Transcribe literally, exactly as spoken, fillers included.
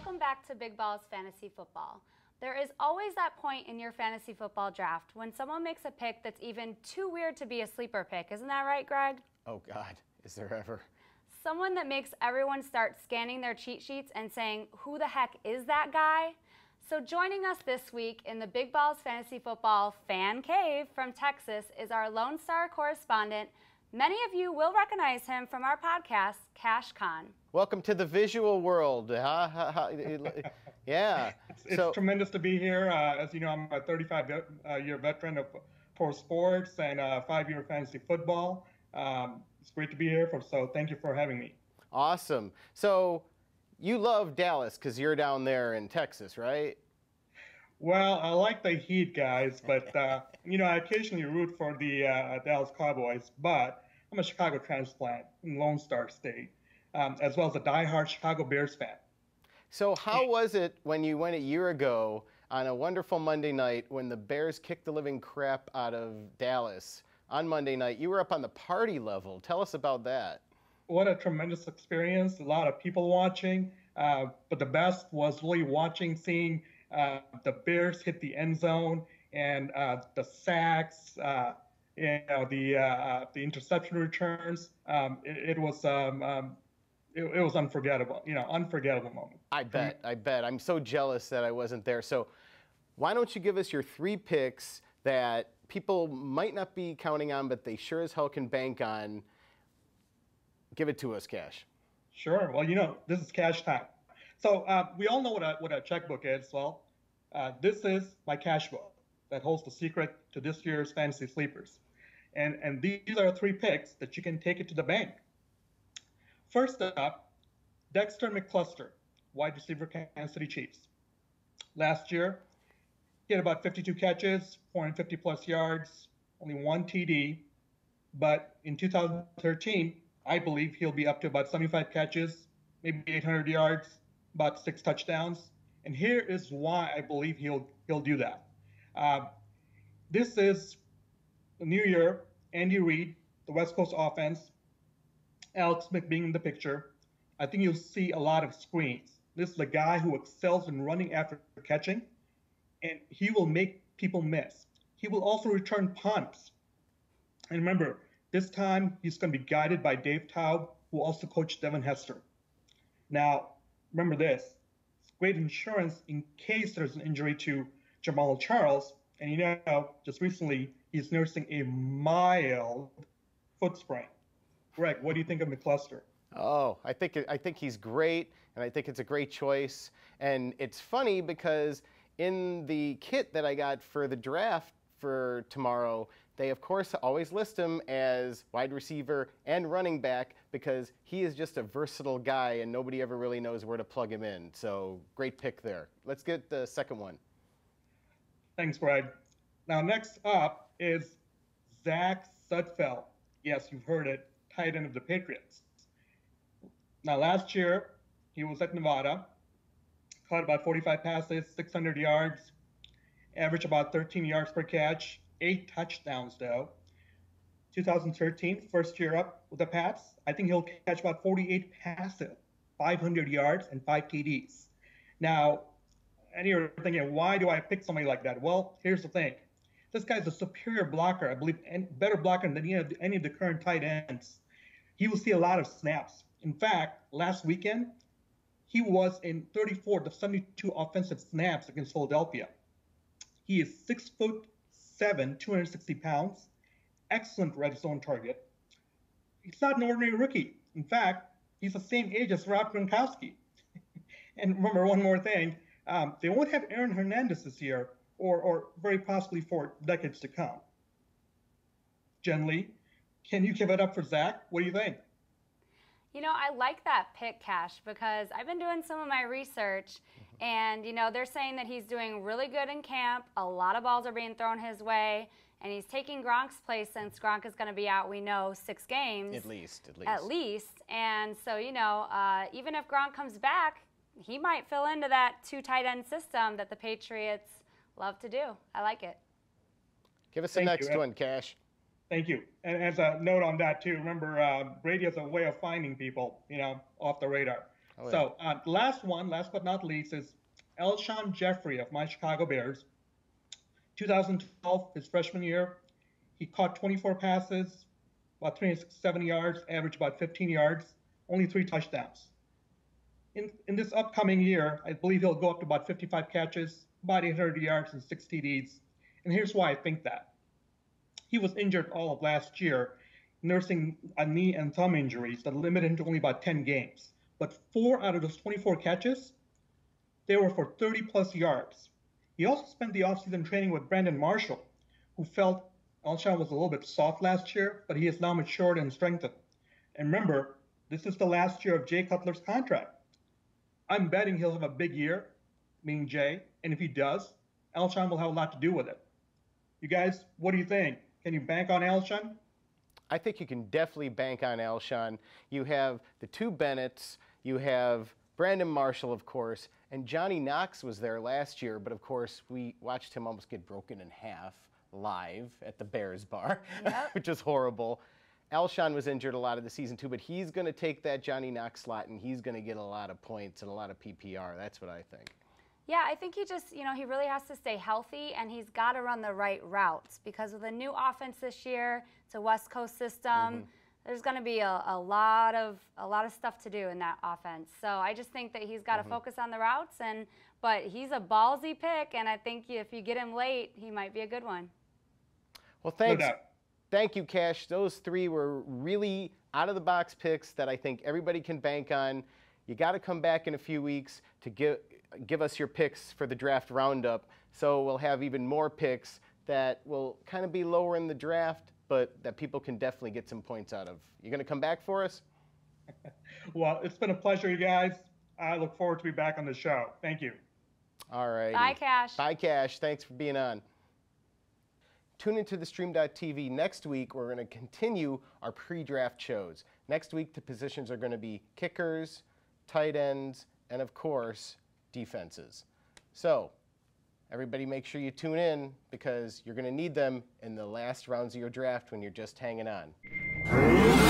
Welcome back to Big Balls Fantasy Football. There is always that point in your fantasy football draft when someone makes a pick that's even too weird to be a sleeper pick. Isn't that right, Greg? Oh God, is there ever. Someone that makes everyone start scanning their cheat sheets and saying, who the heck is that guy? So joining us this week in the Big Balls Fantasy Football Fan Cave from Texas is our Lone Star correspondent. Many of you will recognize him from our podcast, Kash Khan. Welcome to the visual world. Ha, ha, ha. Yeah. It's, it's so tremendous to be here. Uh, as you know, I'm a thirty-five-year veteran of pro sports and uh, five-year fantasy football. Um, it's great to be here, for, so thank you for having me. Awesome. So you love Dallas because you're down there in Texas, right? Well, I like the Heat, guys, but, uh, you know, I occasionally root for the uh, Dallas Cowboys, but I'm a Chicago transplant in Lone Star State, um, as well as a diehard Chicago Bears fan. So how was it when you went a year ago on a wonderful Monday night when the Bears kicked the living crap out of Dallas on Monday night? You were up on the party level. Tell us about that. What a tremendous experience. A lot of people watching, uh, but the best was really watching, seeing Uh, the Bears hit the end zone, and uh, the sacks, uh, you know, the uh, the interception returns. Um, it, it was um, um, it, it was unforgettable. You know, unforgettable moment. I bet. I bet. I'm so jealous that I wasn't there. So, why don't you give us your three picks that people might not be counting on, but they sure as hell can bank on? Give it to us, Cash. Sure. Well, you know, this is Cash time. So uh, we all know what a, what a checkbook is. Well, uh, this is my cash book that holds the secret to this year's fantasy sleepers. And, and these are three picks that you can take it to the bank. First up, Dexter McCluster, wide receiver, Kansas City Chiefs. Last year, he had about fifty-two catches, four hundred fifty plus yards, only one T D. But in two thousand thirteen, I believe he'll be up to about seventy-five catches, maybe eight hundred yards, about six touchdowns, and here is why I believe he'll he'll do that. Uh, this is the new year, Andy Reid, the West Coast offense, Alex Smith being in the picture. I think you'll see a lot of screens. This is a guy who excels in running after catching, and he will make people miss. He will also return punts. And remember, this time he's going to be guided by Dave Taub, who also coached Devin Hester. Now, remember this, it's great insurance in case there's an injury to Jamaal Charles. And you know, just recently, he's nursing a mild foot sprain. Greg, what do you think of McCluster? Oh, I think, I think he's great, and I think it's a great choice. And it's funny because in the kit that I got for the draft for tomorrow, they, of course, always list him as wide receiver and running back because he is just a versatile guy and nobody ever really knows where to plug him in. So great pick there. Let's get the second one. Thanks, Greg. Now, next up is Zach Sudfeld. Yes, you've heard it, tight end of the Patriots. Now, last year, he was at Nevada, caught about forty-five passes, six hundred yards, averaged about thirteen yards per catch. Eight touchdowns, though. two thousand thirteen, first year up with the Pats. I think he'll catch about forty-eight passes, five hundred yards, and five T Ds. Now, and you're thinking, why do I pick somebody like that? Well, here's the thing. This guy's a superior blocker, I believe, and better blocker than any of the current tight ends. He will see a lot of snaps. In fact, last weekend, he was in thirty-four of seventy-two offensive snaps against Philadelphia. He is six foot seven, two hundred sixty pounds, excellent red zone target. He's not an ordinary rookie. In fact, he's the same age as Rob Gronkowski. And remember one more thing, um, they won't have Aaron Hernandez this year, or, or very possibly for decades to come. Jen Lee, can you give it up for Zach? What do you think? You know, I like that pick, Cash, because I've been doing some of my research, and, you know, they're saying that he's doing really good in camp. A lot of balls are being thrown his way, and he's taking Gronk's place since Gronk is going to be out, we know, six games. At least, at least. At least. And so, you know, uh, even if Gronk comes back, he might fill into that two tight end system that the Patriots love to do. I like it. Give us the next one, Cash. Thank you. And as a note on that, too, remember, uh, radio is a way of finding people, you know, off the radar. Oh, yeah. So um, last one, last but not least, is Alshon Jeffrey of my Chicago Bears. twenty twelve, his freshman year, he caught twenty-four passes, about three hundred seventy yards, averaged about fifteen yards, only three touchdowns. In, in this upcoming year, I believe he'll go up to about fifty-five catches, about eight hundred yards, and six T Ds. And here's why I think that. He was injured all of last year, nursing a knee and thumb injuries that limited him to only about ten games. But four out of those twenty-four catches, they were for thirty-plus yards. He also spent the offseason training with Brandon Marshall, who felt Alshon was a little bit soft last year, but he has now matured and strengthened. And remember, this is the last year of Jay Cutler's contract. I'm betting he'll have a big year, meaning Jay, and if he does, Alshon will have a lot to do with it. You guys, what do you think? Can you bank on Alshon? I think you can definitely bank on Alshon. You have the two Bennetts, you have Brandon Marshall, of course, and Johnny Knox was there last year, but of course we watched him almost get broken in half live at the Bears bar, yep. which is horrible. Alshon was injured a lot of the season too, but he's going to take that Johnny Knox slot and he's going to get a lot of points and a lot of P P R. That's what I think. Yeah, I think he just, you know, he really has to stay healthy and he's got to run the right routes because with a new offense this year, it's a West Coast system, mm-hmm. there's going to be a, a lot of a lot of stuff to do in that offense. So I just think that he's got to mm-hmm. focus on the routes, and but he's a ballsy pick, and I think if you get him late, he might be a good one. Well, thanks. No doubt. Thank you, Kash. Those three were really out-of-the-box picks that I think everybody can bank on. You got to come back in a few weeks to give, give us your picks for the draft roundup, so we'll have even more picks that will kind of be lower in the draft, but that people can definitely get some points out of. You going to come back for us? Well, it's been a pleasure, you guys. I look forward to be back on the show. Thank you. All right. Bye, Kash. Bye, Kash. Thanks for being on. Tune into the stream dot T V next week. We're going to continue our pre-draft shows. Next week, the positions are going to be kickers, tight ends, and of course, defenses. So everybody make sure you tune in because you're going to need them in the last rounds of your draft when you're just hanging on.